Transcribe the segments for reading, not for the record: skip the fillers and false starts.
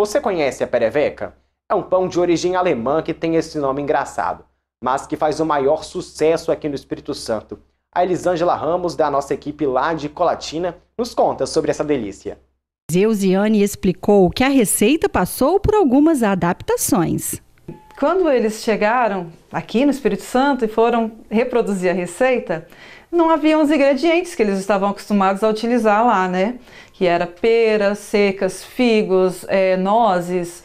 Você conhece a pereveca? É um pão de origem alemã que tem esse nome engraçado, mas que faz o maior sucesso aqui no Espírito Santo. A Elisângela Ramos, da nossa equipe lá de Colatina, nos conta sobre essa delícia. Eusiane explicou que a receita passou por algumas adaptações. Quando eles chegaram aqui no Espírito Santo e foram reproduzir a receita, não haviam os ingredientes que eles estavam acostumados a utilizar lá, né? Que era peras secas, figos, nozes.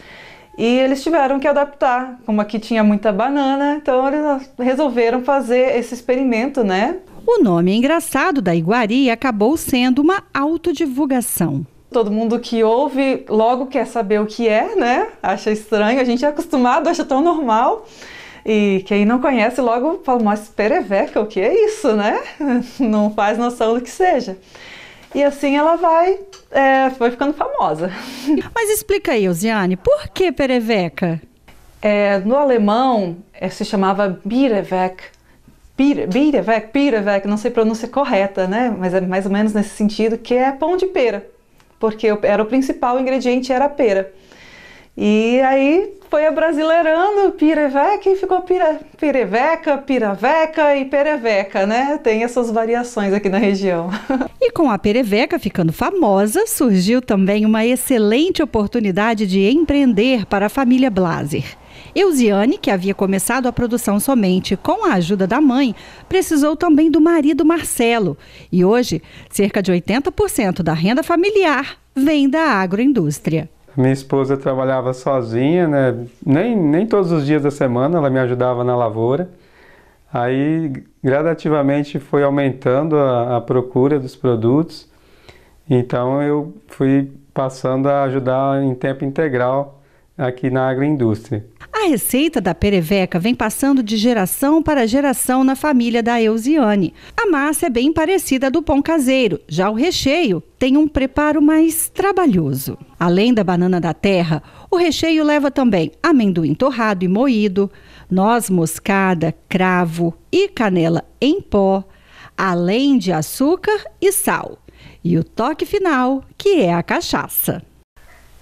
E eles tiveram que adaptar, como aqui tinha muita banana, então eles resolveram fazer esse experimento, né? O nome engraçado da iguaria acabou sendo uma autodivulgação. Todo mundo que ouve logo quer saber o que é, né? Acha estranho, a gente é acostumado, acha tão normal. E quem não conhece logo fala, mas pereveca, o que é isso, né? Não faz noção do que seja. E assim ela foi ficando famosa. Mas explica aí, Oziane, por que pereveca? No alemão se chamava Bireveck, não sei a pronúncia correta, né? Mas é mais ou menos nesse sentido, que é pão de pera. Porque era o principal ingrediente, era a pera. E aí foi abrasileirando Pereveca e ficou Pereveca, Piraveca e Pereveca, né? Tem essas variações aqui na região. E com a pereveca ficando famosa, surgiu também uma excelente oportunidade de empreender para a família Blaser. Eusiane, que havia começado a produção somente com a ajuda da mãe, precisou também do marido Marcelo. E hoje, cerca de 80% da renda familiar vem da agroindústria. Minha esposa trabalhava sozinha, né? Nem todos os dias da semana ela me ajudava na lavoura. Aí, gradativamente, foi aumentando a procura dos produtos. Então, eu fui passando a ajudar em tempo integral aqui na agroindústria. A receita da pereveca vem passando de geração para geração na família da Eusiane. A massa é bem parecida à do pão caseiro, já o recheio tem um preparo mais trabalhoso. Além da banana da terra, o recheio leva também amendoim torrado e moído, noz moscada, cravo e canela em pó, além de açúcar e sal. E o toque final, que é a cachaça.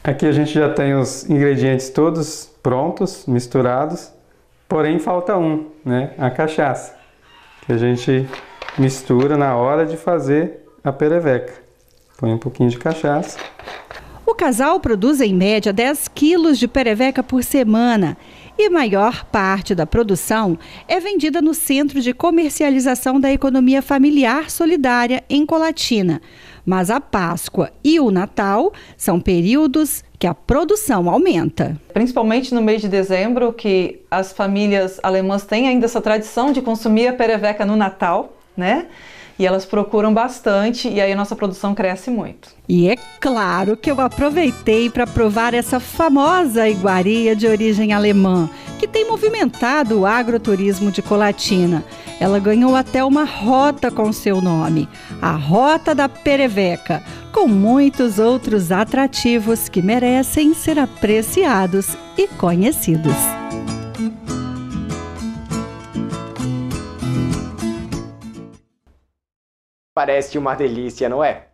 Aqui a gente já tem os ingredientes todos prontos, misturados, porém falta um, né? A cachaça, que a gente mistura na hora de fazer a pereveca. Põe um pouquinho de cachaça. O casal produz em média 10 quilos de pereveca por semana e maior parte da produção é vendida no Centro de Comercialização da Economia Familiar Solidária em Colatina. Mas a Páscoa e o Natal são períodos que a produção aumenta. Principalmente no mês de dezembro, que as famílias alemãs têm ainda essa tradição de consumir a pereveca no Natal, né? E elas procuram bastante e aí a nossa produção cresce muito. E é claro que eu aproveitei para provar essa famosa iguaria de origem alemã, que tem movimentado o agroturismo de Colatina. Ela ganhou até uma rota com seu nome, a Rota da Pereveca, com muitos outros atrativos que merecem ser apreciados e conhecidos. Parece uma delícia, não é?